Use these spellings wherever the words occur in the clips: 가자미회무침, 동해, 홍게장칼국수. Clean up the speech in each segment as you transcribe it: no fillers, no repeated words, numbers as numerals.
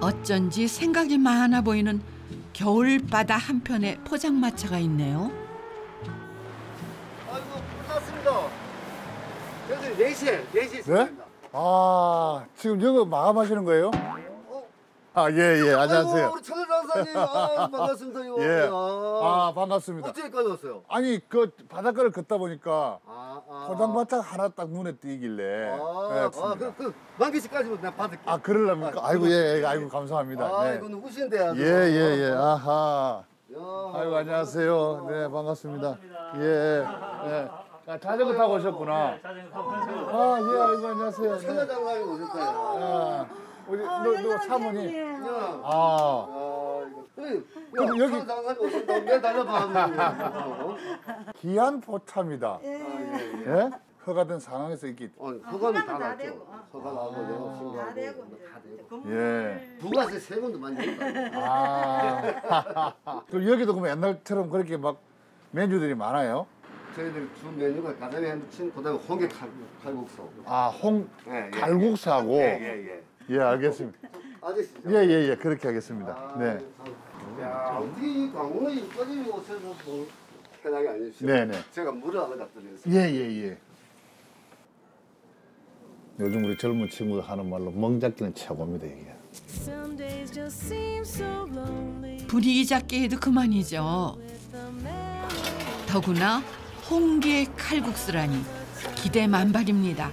어쩐지 생각이 많아 보이는 겨울바다 한편에 포장마차가 있네요. 아이고, 반갑습니다. 여기 4시에 있습니다. 네? 아, 지금 영업 마감하시는 거예요? 아, 예, 안녕하세요. 우리 천일 강사님, 반갑습니다. 이거. 예. 아, 반갑습니다. 어째까지 왔어요? 아니, 그 바닷가를 걷다 보니까 포장마차 하나 딱 눈에 띄길래. 만기시까지만 내가 받을게요. 아, 그러랍니까? 아이고, 예, 아이고, 감사합니다. 아, 네. 이거 누구신데요? 예. 아하. 야, 아이고, 안녕하세요. 네, 반갑습니다. 예. 아, 자전거 타고 오셨구나. 네, 자전거 타고 오셨구나. 아, 예, 아이고, 안녕하세요. 천하장사 하고 오셨어요. 우리 너 사모님. 그럼 여기 기한 포차입니다. 예? 허가된 상황에서 있기. 허가는 다 났죠. 허가하고 다 되고. 예. 부가세 세금도 많이 낸다. 아. 그럼 여기도 그럼 옛날처럼 그렇게 막 메뉴들이 많아요? 저희들 주 메뉴가 가자미 회무침, 그다음에 홍게 갈국수. 아, 홍 갈국수하고. 예. 예, 알겠습니다. 아저씨죠? 예, 그렇게 하겠습니다. 아, 네. 야, 어디 강원도까지 오셔서 뭐 편하게 앉으시죠? 네네. 제가 물을 하나 잡드리겠습니다. 예. 요즘 우리 젊은 친구들 하는 말로 멍잡기는 최고입니다, 이게. 분위기 잡기 해도 그만이죠. 더구나 홍게 칼국수라니 기대 만발입니다.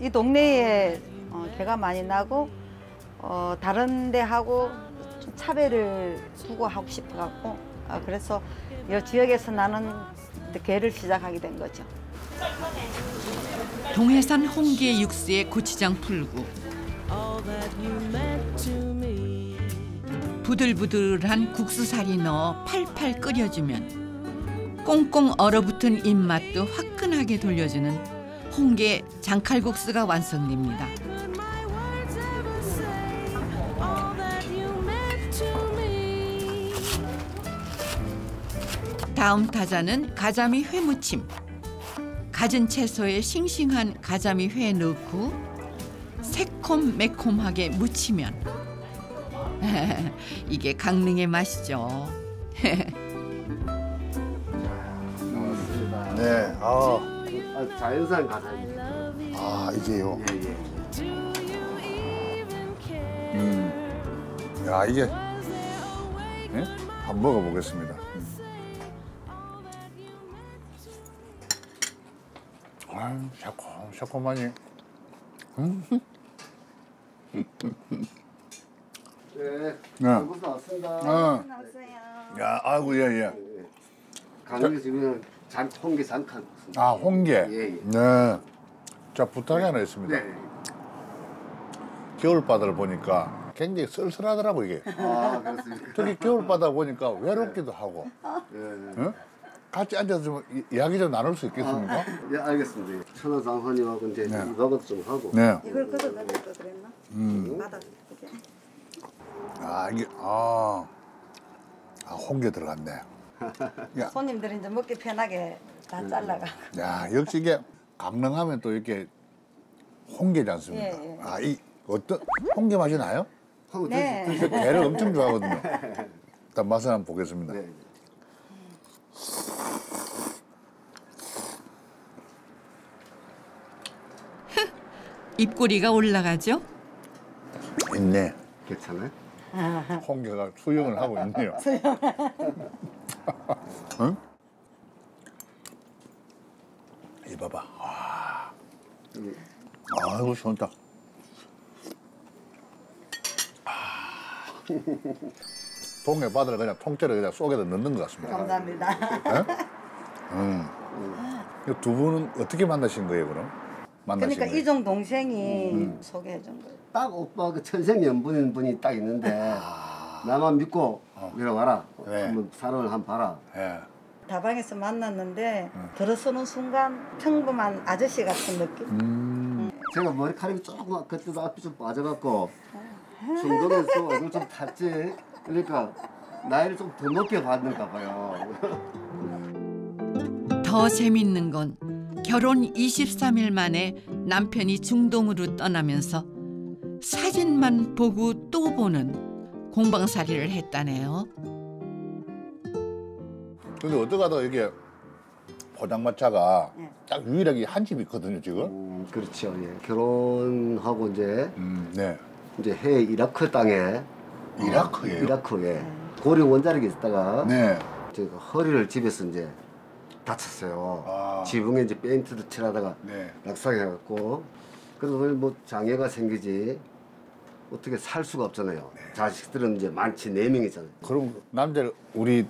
이 동네에 배가 많이 나고 다른 데하고 좀 차별을 두고 하고 싶어갖고 그래서 이 지역에서 나는 게를 시작하게 된 거죠. 동해산 홍게 육수에 고추장 풀고 부들부들한 국수살이 넣어 팔팔 끓여주면 꽁꽁 얼어붙은 입맛도 화끈하게 돌려주는 홍게 장칼국수가 완성됩니다. 다음 타자는 가자미 회무침. 가진 채소에 싱싱한 가자미 회 넣고 새콤매콤하게 무치면 이게 강릉의 맛이죠. 네, 자연산 가자미. 아, 이게요. 예. 야, 이게. 네? 한번 먹어보겠습니다. 아, 새콤하니. 네. 여기서 나왔습니다. 나왔어요. 야, 아이고, 예. 강릉에서 지금 홍게 장칼국수. 아, 홍게. 예. 네. 자, 부탁이 하나 있습니다. 네. 겨울바다를 보니까 굉장히 쓸쓸하더라고, 이게. 아, 그렇습니까? 특히 겨울바다 보니까 외롭기도 하고. 응? 같이 앉아서 좀 이야기 좀 나눌 수 있겠습니까? 예, 알겠습니다. 천하장사님하고 이제 이것도 좀 하고. 네. 이걸 끄덕끄덕 그랬나? 바다. 아, 이게, 홍게 들어갔네. 야. 손님들이 이제 먹기 편하게 다 잘라가. 야, 역시 이게 강릉하면 또 이렇게 홍게지 않습니까? 예. 아, 이 어떤 홍게 맛이 나요? 네. 게를 엄청 좋아하거든요. 일단 맛을 한번 보겠습니다. 네. 입꼬리가 올라가죠? 있네. 괜찮아요? 홍게가 수영을 하고 있네요. 응? 이 봐봐. 와. 아이고, 시원하다. 동해 바다를 그냥 통째로 그냥 속에다 넣는 것 같습니다. 감사합니다. 두 분은 어떻게 만나신 거예요, 그럼? 그러니까 이종 동생이 소개해 준 거예요. 딱 오빠 그 천생 연분인 분이 딱 있는데 나만 믿고 이리 와라. 한번 사람을 한번 봐라. 다방에서 만났는데 들어서는 순간 평범한 아저씨 같은 느낌. 제가 머리카락이 조금 그때도 앞이 좀 빠져갖고 중도는 좀 얼굴 좀 탔지. 그러니까 나이를 좀 더 높게 받는가 봐요. 더 재밌는 건 결혼 23일 만에 남편이 중동으로 떠나면서 사진만 보고 또 보는 공방살이를 했다네요. 근데 어떡하다 이게 포장마차가 네. 딱 유일하게 한 집이 있거든요 지금. 그렇죠. 예. 결혼하고 이제 이제 해 이라크 땅에 이라크예요. 이라크에 고령 원자력에 있다가 제가 허리를 집에서 이제 다쳤어요. 아. 지붕에 이제 페인트를 칠하다가 낙상해갖고 그래서 뭐 장애가 생기지 어떻게 살 수가 없잖아요. 네. 자식들은 이제 많지 4명이잖아요. 그럼 남자를 우리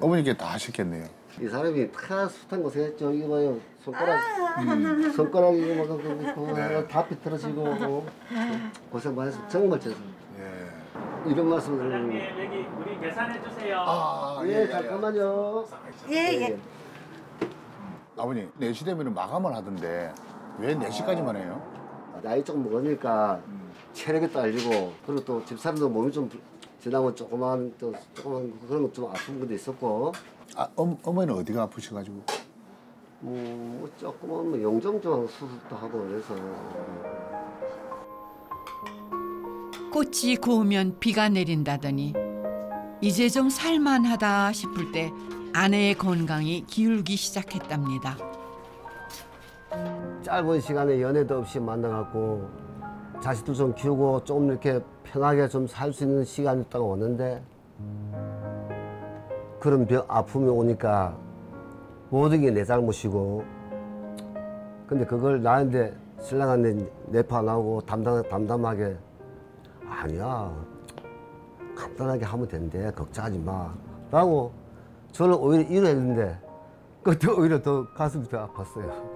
어머니께 다 하셨겠네요. 이 사람이 다 숱한 고생했죠. 이거 봐요. 손가락, 손가락이 막 다 비틀어지고 고생 많이 했어요. 정말 죄송합니다. 예. 이런 말씀을 사장님, 여기 우리 계산해 주세요. 아, 예, 예, 잠깐만요. 예, 예. 예. 아버님, 4시 되면 마감을 하던데 왜 4시까지만 해요? 나이 조금 먹으니까 체력이 딸리고 그리고 또 집사람도 몸이 좀 지나고 조그만 그런 거 좀 아픈 것도 있었고. 아, 어머니는 어디가 아프셔가지고? 뭐 조그만 뭐 영정증 수술도 하고 그래서. 꽃이 고우면 비가 내린다더니 이제 좀 살만하다 싶을 때 아내의 건강이 기울기 시작했답니다. 짧은 시간에 연애도 없이 만나갖고 자식도 좀 키우고 조금 이렇게 편하게 좀 살 수 있는 시간이 딱 오는데 그런 병 아픔이 오니까 모든 게 내 잘못이고 근데 그걸 나한테 신랑한테 내포 안 하고 담담하게 아니야 간단하게 하면 된대 걱정하지 마 라고 저는 오히려 일을 했는데 그것도 오히려 더 가슴이 더 아팠어요.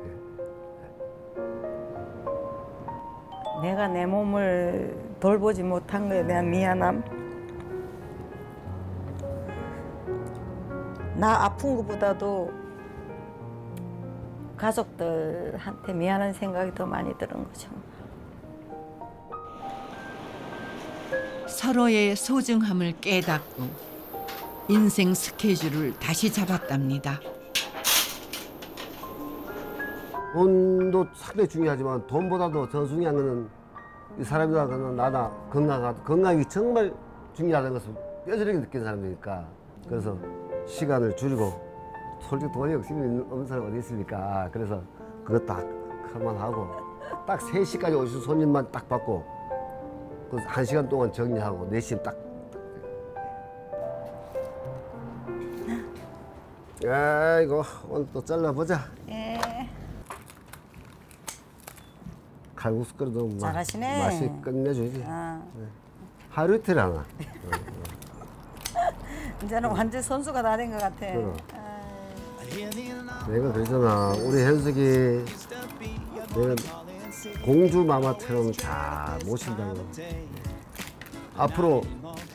내가 내 몸을 돌보지 못한 거에 대한 미안함. 나 아픈 것보다도 가족들한테 미안한 생각이 더 많이 드는 거죠. 서로의 소중함을 깨닫고 인생 스케줄을 다시 잡았답니다. 돈도 상당히 중요하지만 돈보다도 더 중요한 것은 이 사람이라는 나나 건강이 정말 중요하다는 것을 뼈저리게 느낀 사람이니까 그래서 시간을 줄이고 솔직히 돈이 없는 사람 어디 있습니까? 그래서 그거 딱 그만하고 딱 3시까지 오신 손님만 딱 받고 그래서 1시간 동안 정리하고 4시에 딱 야, 이거 오늘 또 잘라보자. 예. 칼국수 끓여도 잘하시네. 맛이 끝내주지. 아. 네. 하루 이틀 하나. 이제는 완전 선수가 다 된 것 같아. 아. 내가 그러잖아. 우리 현숙이 내가 공주 마마처럼 다 모신다고. 앞으로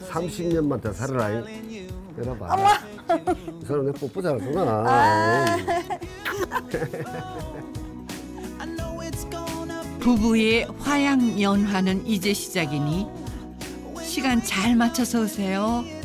30년만 더 살아라. 열어봐. 엄마. 이 사람 내 뽀뽀 잘하구나. 아 부부의 화양 연화는 이제 시작이니 시간 잘 맞춰서 오세요.